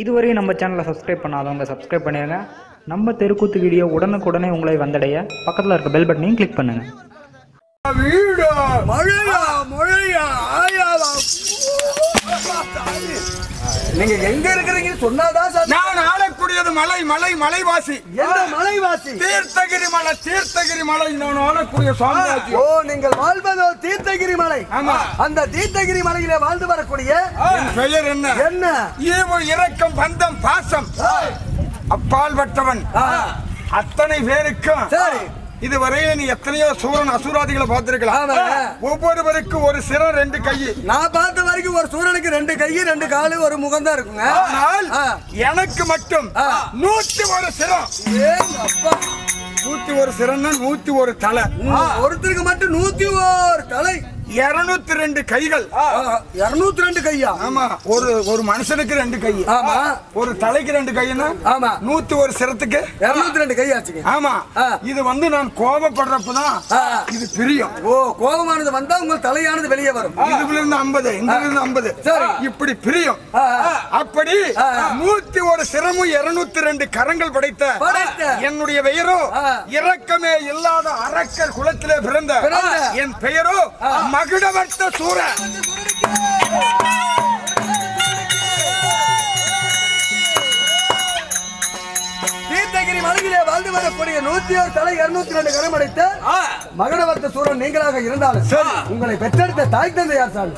இதுவரை நம்ம சேனலை சப்ஸ்கிரைப் பண்ணாதவங்க சப்ஸ்கிரைப் பண்ணிடுங்க. நம்ம தெருக்கூத்து வீடியோ உடனுக்குடனே உங்களை வந்தடைய பக்கத்தில் இருக்க பெல் பட்டனையும் கிளிக் பண்ணுங்க. நீங்க எங்க இருக்கிறீங்க சொன்னாதான் சார். நான் ஆளக்கூடியது மலை மலை மலைவாசி. எந்த மலைவாசி? தீர்த்தகிரி மலை. தீர்த்தகிரி மலை நான் ஆளக்கூடிய சாம்ராஜ்யம். ஓ, நீங்கள் வாழ்வது தீர்த்தகிரி மலை. ஆமா, அந்த தீர்த்தகிரி மலையிலே வாழ்ந்து வரக்கூடிய பெயர் என்ன? என்ன ஈவு இரக்கம் பந்தம் பாசம் அப்பால்பட்டவன் அத்தனை பேருக்கும். சரி, இதுவரையில நீ எத்தனையோ சூரன் அசூராதிகளை பார்த்திருக்கலாம். ஒவ்வொருவருக்கும் ஒரு சிரம் ரெண்டு கை. நான் பார்த்த வரைக்கும் ஒரு சூரனுக்கு ரெண்டு கை ரெண்டு காலு ஒரு முகம் தான் இருக்குங்க. ஆனால் எனக்கு மட்டும் 101 சிரம். அப்பா, 101 சிரம்னா 101 தலை. ஒருத்தருக்கு மட்டும் 101 தலை, 202 கைகள். 202 கையா? ஆமா, ஒரு மனுஷனுக்கு ரெண்டு கை. ஆமா, ஒரு தலைக்கு ரெண்டு கைன்னா 101 சிரத்துக்கு 202 கை ஆச்சுங்க. ஆமா, இது வந்து நான் கோபப்படுறப்பதான் இது பிரியம். ஓ, கோபமானது வந்தா உங்க தலையானது வெளியே வரும். இதுல இருந்து 50, இதுல இருந்து 50, இப்படி பிரியம். அப்படி 101 சிரமும் 202 கரங்கள் படைத்த என்னுடைய பெயரோ இரக்கமே இல்லாத அரக்கர் குலத்திலே பிறந்த என் பெயரோ மகிழவர்த்த சூரன். தீர்த்தகிரி மலையிலே வாழ்ந்து வரக்கூடிய 101 தலை 202 கரம் அடைத்த மகிழவர்த்த சூரன் நீங்களாக இருந்தாலும் உங்களை பெற்றெடுத்த தாய் தந்தையார் சாமி.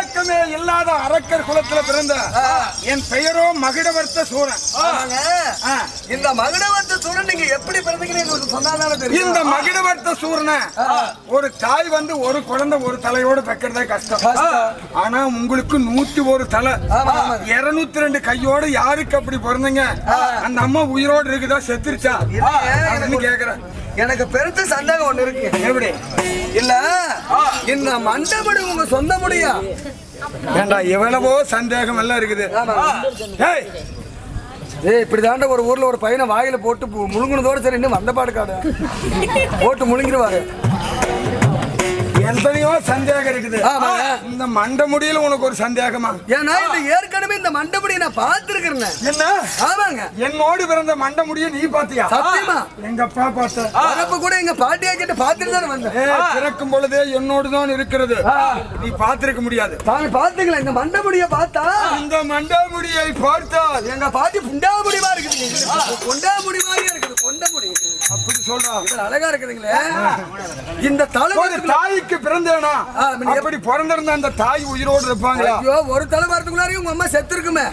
இரக்கமே இல்லாத அரக்கர் குலத்தில் பிறந்த என் பெயரோ மகிழவர்த்த சூரன். இந்த மகிழவர்த்த சூரன் நீங்க எப்படி பிறந்தீங்கன்னு சொன்னால தெரியும். இந்த மகிழவர்த்த சூரனை ஒரு தாய் வந்து ஒரு குழந்தை ஒரு தலையோடு பெக்கிறதே கஷ்டம். ஆனா உங்களுக்கு 101 தலை 202 கையோடு யாருக்கு அப்படி பிறந்தீங்க? அந்த அம்மா உயிரோடு இருக்குதா செத்துருச்சா கேக்குறேன். எனக்கு பெருத்த சந்தேகம் ஒண்ணு இருக்கு. எப்படி இல்ல இந்த மண்டபடி உங்க சொந்த முடியா? ஏண்டா எவ்வளவோ சந்தேகம் எல்லாம் இருக்குது. இப்படி தாண்ட ஒரு ஊர்ல ஒரு பையனை வாயில போட்டு முழுங்குனதோட சரி இன்னும் மண்டபாடு காடு போட்டு முழுங்கிடுவாரு. எத்தனையோ சந்தேகம் இருக்குது. இந்த மண்ட முடியல உனக்கு ஒரு சந்தேகமா? ஏன்னா ஏற்கனவே இந்த மண்டபடி நான் பார்த்திருக்கிறேன். என்ன? ஆமாங்க, என்னோடு பிறந்த மண்ட முடிய நீ பாத்தியா? சத்தியமா எங்க அப்பா பார்த்த அப்ப கூட எங்க பாட்டியா கிட்ட பாத்துட்டு தானே வந்தேன். பிறக்கும் பொழுதே என்னோடுதான் இருக்கிறது, நீ பாத்திருக்க முடியாது. தாங்க பாத்துக்கலாம். இந்த மண்ட முடிய பார்த்தா இந்த மண்ட முடியை பார்த்தா எங்க பாட்டி புண்டா முடிவா இருக்குது. கொண்டா முடி மாதிரி இருக்குது. கொண்ட முடி அப்படி சொல்றா அழகா இருக்குதுங்களே. இந்த தலைமுறை தாய்க்கு பிறந்தேனா எப்படி பிறந்திருந்தா அந்த தாய் உயிரோடு இருப்பாங்களா? ஒரு தலை வரதுக்குள்ளாரி உங்க அம்மா செத்து இருக்குமே.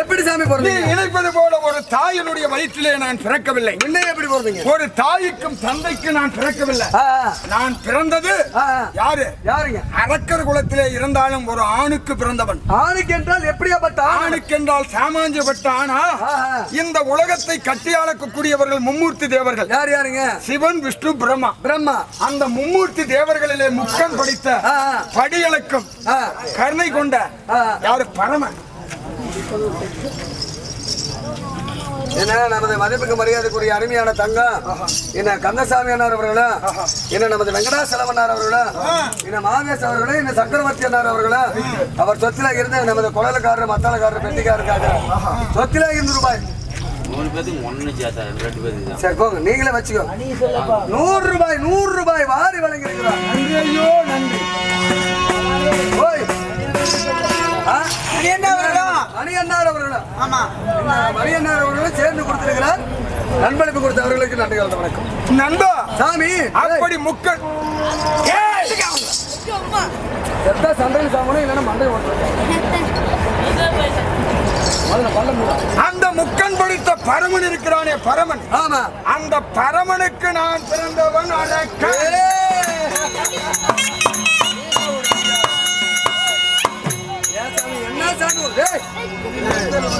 எப்படி பேசாம போறீங்க. நினைப்பது போல ஒரு தாயினுடைய வயிற்றிலே நான் பிறக்கவில்லை. என்ன எப்படி போறீங்க? ஒரு தாய்க்கும் தந்தைக்கும் நான் பிறக்கவில்லை. நான் பிறந்தது யாரு? யாருங்க? அரக்கர் குலத்திலே இருந்தாலும் ஒரு ஆணுக்கு பிறந்தவன். ஆணுக்கு என்றால் எப்படியாப்பட்ட ஆணுக்கு என்றால் சாமான்யப்பட்ட ஆனா இந்த உலகத்தை கட்டியாளக்கூடியவர்கள் மும்மூர்த்தி தேவர்கள். யார் யாருங்க? சிவன், விஷ்ணு, பிரம்மா. பிரம்மா அந்த மும்மூர்த்தி தேவர்களிலே முக்கன் படித்த படியளக்கும் கருணை கொண்ட யாரு? பரமன். என்ன நமது மதிப்புக்கு மரியாதைக்குரிய அருமையான தங்கம், என்ன கந்தசாமி அண்ணார் அவர்களா, என்ன நமது வெங்கடாசலவண்ணார் அவர்களா, என்ன மாவேஸ் அவர்களா, என்ன சக்கரவர்த்தி அண்ணார் அவர்களா, அவர் சொத்தில இருந்த நமது குழலுக்காரர், மத்தாளக்காரர், பெட்டிக்காரருக்காக சொத்தில 100 ரூபாய் நீங்களே வச்சுக்கோ. 100 ரூபாய் 100 ரூபாய் வாரி வழங்கியிருக்கிறார் மணியன்னார் அவர்களும் சேர்ந்து கொடுத்திருக்கிறார். நண்பளிப்பு கொடுத்தவர்களுக்கு நன்றி. வணக்கம் நண்பா சாமி. அப்படி முக்கன் சண்டை சாமனும் இல்லைன்னா மண்டை ஓட்டுறேன். அந்த முக்கன் படித்த பரமன் இருக்கிறானே பரமன், ஆமா அந்த பரமனுக்கு நான் பிறந்தவன்.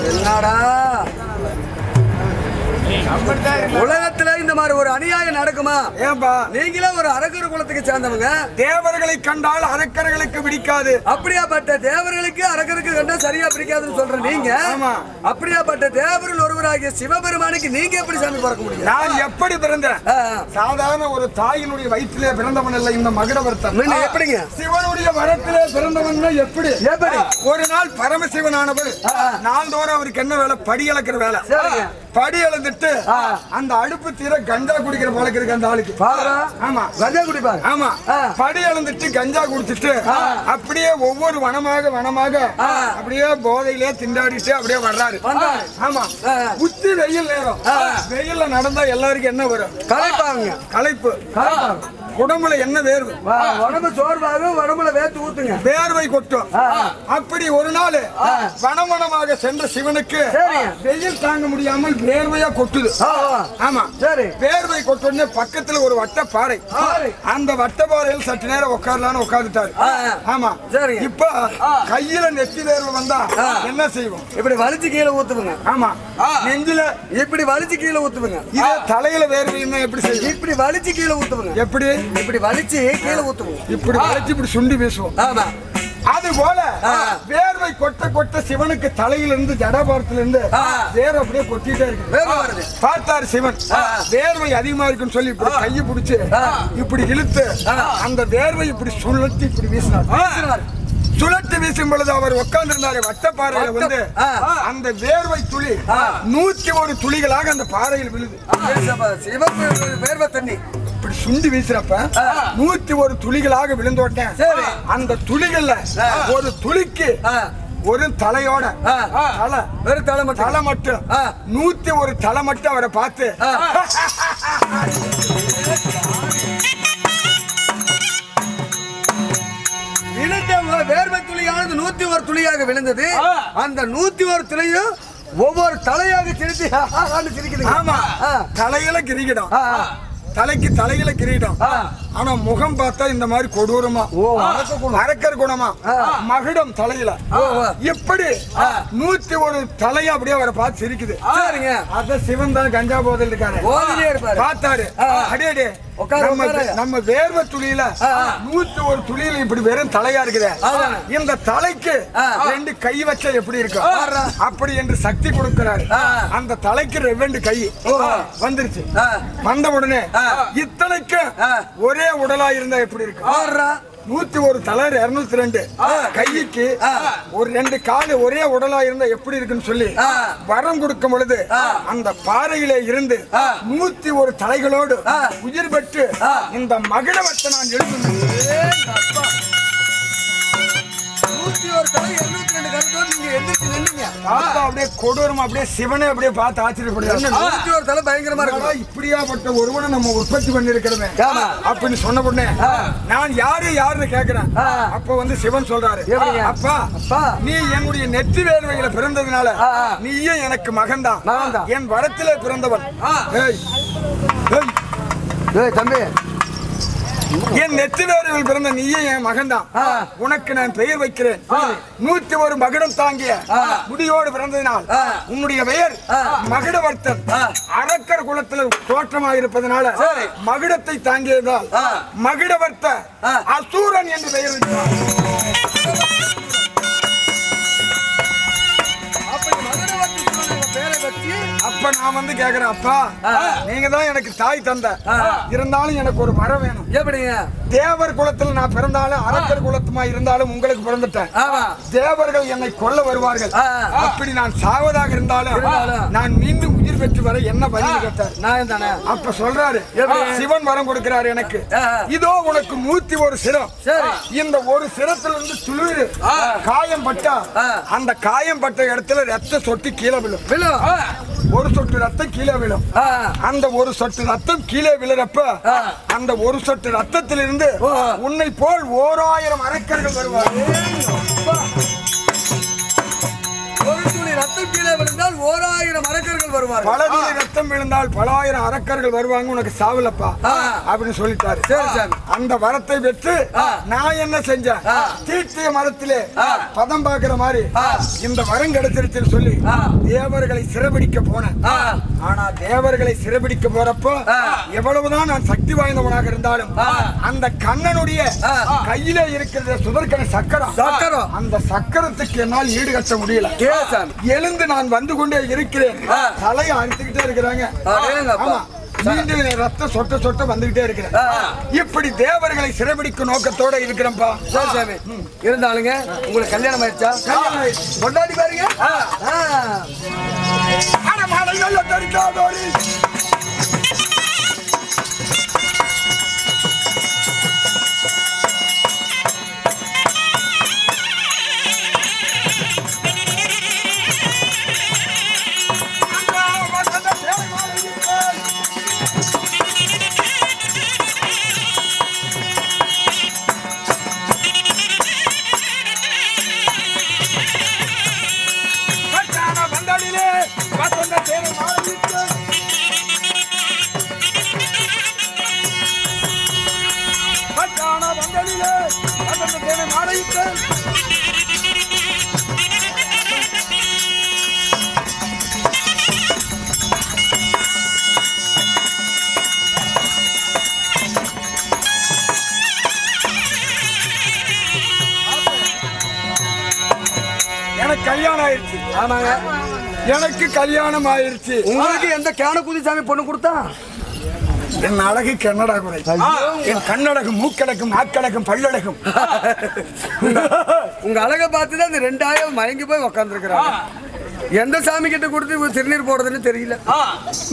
என்னடா உலகத்துல இந்த மாதிரி ஒரு அநியாயம் நடக்குமா? ஏன்பா நீங்களே ஒரு அரக்கர் குலத்துக்கு சேர்ந்தவங்க. தேவர்களை கண்டால் அரக்கர்களுக்கு பிடிக்காது. அப்படியாப்பட்ட தேவர்களுக்கு அரக்கருக்கு கண்டா சரியா பிடிக்காதுன்னு சொல்ற நீங்க, அப்படியாப்பட்ட தேவர்கள் ஒருவராகிய சிவபெருமானுக்கு நீங்க எப்படி சாமி பார்க்க முடியும்? நான் எப்படி பிறந்தேன்? சாதாரண ஒரு தாயினுடைய வயிற்றிலே பிறந்தவன் அல்ல இந்த மகுடவர்த்தன். எப்படிங்க சிவனுடைய வரத்திலே பிறந்தவன்? எப்படி எப்படி ஒரு நாள் பரமசிவனானவர் நாள்தோறும் அவருக்கு என்ன வேலை? படி அளக்கிற வேலை. படி அளந்துட்டு அந்த அடுப்பு தீர கஞ்சா குடிக்கிற பழக்கம் இருக்கு அந்த ஆளுக்கு. ஆமா கஞ்சா குடிப்பாரு. ஆமா படி அளந்துட்டு கஞ்சா குடிச்சிட்டு அப்படியே ஒவ்வொரு வனமாக வனமாக அப்படியே போதையிலே திண்டாடிட்டு அப்படியே வர்றாரு. ஆமா உச்சி வெயில் நேரம், வெயில்ல நடந்தா எல்லாருக்கும் என்ன வரும்? களைப்பாங்க. களைப்பு உடம்புல என்ன வேர்வு? உடம்பு சோர்வாகும். உடம்புல வேர்த்து ஊத்துங்க, வேர்வை கொட்டும். அப்படி ஒரு நாள் வனமனமாக சென்ற சிவனுக்கு வெயில் தாங்க முடியாமல் வேர்வையா கொட்டுது. ஆமா சரி வேர்வை கொட்டுன்னு பக்கத்துல ஒரு வட்ட பாறை, அந்த வட்ட பாறையில் சற்று நேரம் உட்காரலான்னு உட்காந்துட்டாரு. ஆமா சரி இப்ப கையில நெத்தி வேர்வை வந்தா என்ன செய்வோம்? இப்படி வலிச்சு கீழே ஊத்துவங்க. ஆமா நெஞ்சில இப்படி வலிச்சு கீழே ஊத்துவங்க. இது தலையில வேர்வை என்ன எப்படி செய்வோம்? இப்படி வலிச்சு கீழே ஊத்துவங்க. எப்படி இப்படி வலிச்சு கீழே ஊத்துவோம். இப்படி வலிச்சு இப்படி சுண்டி பேசுவோம். ஆமா அது போல வேர்வை கொட்ட கொட்ட சிவனுக்கு தலையிலிருந்து ஜடாபாரத்திலிருந்து வேர் அப்படியே கொட்டிட்டே இருக்கு. பார்த்தாரு சிவன் வேர்வை அதிகமா இருக்குன்னு சொல்லி இப்படி கையை பிடிச்சு இப்படி இழுத்து அந்த வேர்வை இப்படி சுழத்தி இப்படி வீசினார். சுழட்டு வீசும் பொழுது அவர் உட்கார்ந்திருந்தாரு வட்டப்பாறையில வந்து அந்த வேர்வை துளி 101 துளிகளாக அந்த பாறையில் விழுது. வேர்வை தண்ணி இப்படி சுண்டி வீசுறப்ப 101 துளிகளாக விழுந்தோட்டேன். அந்த துளிகள்ல ஒரு துளிக்கு ஒரு தலையோட தலை, வெறும் தலை மட்டும், தலை மட்டும் 101 தலை மட்டும் அவரை பார்த்து வேர்வை துளியானது 101 துளியாக விழுந்தது. அந்த 101 துளியும் ஒவ்வொரு தலையாக திருத்தி. ஆமா தலையில கிரிக்கிடும், தலைக்கு தலையில கிரீடம். ஆனா முகம் பார்த்தா இந்த மாதிரி கொடூரமா அரக்கர் குணமா மகுடம் தலையில எப்படி 101 தலையா அப்படியே அவரை பார்த்து சிரிக்குது. அத சிவன் தான் கஞ்சா போதில் இருக்காரு. பார்த்தாரு அடியே நம்ம வேர்வ துளியில 101 துளியில இப்படி வெறும் தலையா இருக்குது. இந்த தலைக்கு 2 கை வச்சா எப்படி இருக்கும்? அப்படி என்று சக்தி கொடுக்கிறாரு. அந்த தலைக்கு 2 கை வந்துருச்சு. வந்த உடனே இத்தனைக்கு ஒரே உடலா இருந்தா எப்படி இருக்கு? 101 தலை 202 கைக்கு ஒரு 2 காலு ஒரே உடலா இருந்தா எப்படி இருக்குன்னு சொல்லி வரம் கொடுக்கும் பொழுது அந்த பாறையிலே இருந்து 101 தலைகளோடு உயிர் பெற்று இந்த மகிழவத்தை நான் எழுதுனேன். मगन मரம் தேவர் குலத்தில் நான் பிறந்தாலும் அரக்கர் குலத்துமா இருந்தாலும் உங்களுக்கு பிறந்துட்டேன். தேவர்கள் என்னை கொல்ல வருவார்கள். அப்படி நான் சாவதாக இருந்தாலும் நான் மீண்டும் உயிர் பெற்று வர என்ன வழி கேட்டார். நான் தான அப்ப சொல்றாரு சிவன் வரம் கொடுக்கிறார் எனக்கு. இதோ உனக்கு 101 சிரம். இந்த ஒரு சிரத்துல இருந்து துளிர் காயம் பட்டா அந்த காயம் பட்ட இடத்துல ரத்தம் சொட்டி கீழ விழும். ஒரு சொட்டு ரத்தம் கீழ விழும். அந்த ஒரு சொட்டு ரத்தம் கீழ விழுறப்ப அந்த ஒரு சொட்டு ரத்தத்தில் இருந்து உன்னை போல் 1000 அரக்கர்கள் வருவார்கள். ஒரு துளி ரத்தம் கீழ விழுந்தால் 1000 அரக்கர்கள் வருவார்கள். பல துளி ரத்தம் விழுந்தால் பல ஆயிரம் அரக்கர்கள் வருவாங்க. உனக்கு சாவலப்பா அப்படின்னு சொல்லிட்டாரு. அந்த வரத்தை பெற்று நான் என்ன செஞ்சேன், தீர்த்திய மரத்திலே பதம் பாக்குற மாதிரி இந்த வரம் கிடைச்சிருச்சுன்னு சொல்லி தேவர்களை சிறபிடிக்க போனேன். ஆனா தேவர்களை சிறபிடிக்க போறப்போ எவ்வளவுதான் நான் சக்தி வாய்ந்தவனாக இருந்தாலும் அந்த கண்ணனுடைய கையில இருக்கிற சுதர்க்கன சக்கரம், அந்த சக்கரத்துக்கு என்னால் ஈடுகட்ட முடியல. எழுந்து நான் வந்து கொண்டே இருக்கிறேன். தலையை அறுத்துக்கிட்டே இருக்கிறாங்க. ரத்தம் சொட்ட சொட்ட வந்துகிட்டே இருக்கிறேன். இப்படி தேவர்களை சிறைபிடிக்கும் நோக்கத்தோட இருக்கிறப்பா இருந்தாலுங்க உங்களுக்கு கல்யாணம் ஆயிடுச்சா? கொண்டாடி பாருங்க. எனக்கு கல்யாணம் ஆயிடுச்சு. ஆமாங்க, எனக்கு கல்யாணம் ஆயிடுச்சு. உங்களுக்கு எந்த கேனகுதி சாமி பொண்ணு கொடுத்தா? என் அழகு கன்னடா குறை, என் கண்ணடகு மூக்கடக்கும் நாக்கடக்கும் பல்லடகும். உங்க அழகை பார்த்துதான் இந்த 2000 மயங்கி போய் உக்காந்துருக்கிறாங்க. எந்த சாமி கிட்ட கொடுத்து திருநீர் போடுறதுன்னு தெரியல.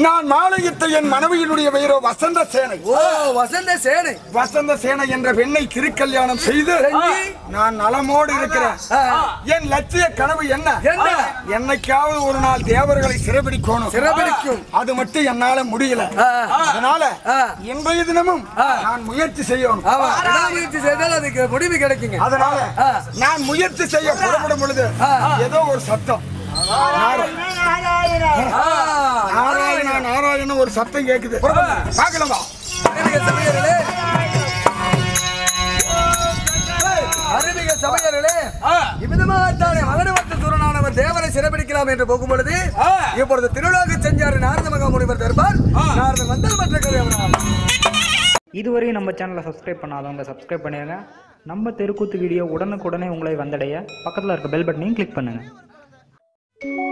நான் மாலையிட்ட என் மனைவியினுடைய பெயரோ வசந்த சேனை. ஓ, வசந்த சேனை. வசந்த சேனை என்ற பெண்ணை திருக்கல்யாணம் செய்து நான் நலமோடு இருக்கிறேன். என் லட்சிய கனவு என்ன, என்னைக்காவது ஒரு நாள் தேவர்களை சிறைபிடிக்கணும். சிறைபிடிக்கும், அது மட்டும் என்னால முடியல. அதனால இன்றைய தினமும் நான் முயற்சி செய்யணும். முயற்சி செய்தால் அதுக்கு முடிவு கிடைக்குங்க. அதனால நான் முயற்சி செய்ய புறப்படும் பொழுது ஏதோ ஒரு சத்தம், நாராயணா நாராயண ஒரு சத்தம் கேக்குது. பார்க்கலாமா? அருமிக சபையர்களே, இவ்விதமாகத்தானே மகனுவத்த சூரனானவர் தேவரை சிறைபிடிக்கலாம் என்று போகும் பொழுது இப்பொழுது திருவிழாக்கு செஞ்சார் நாரத மகா முனிவர் தருவார். நாரதர் வந்தால் மற்ற கதை. இதுவரையும் நம்ம சேனலை சப்ஸ்கிரைப் பண்ணாதவங்க சப்ஸ்கிரைப் பண்ணிடுங்க. நம்ம தெருக்கூத்து வீடியோ உடனுக்குடனே உங்களை வந்தடைய பக்கத்தில் இருக்க பெல் பட்டனையும் கிளிக் பண்ணுங்க.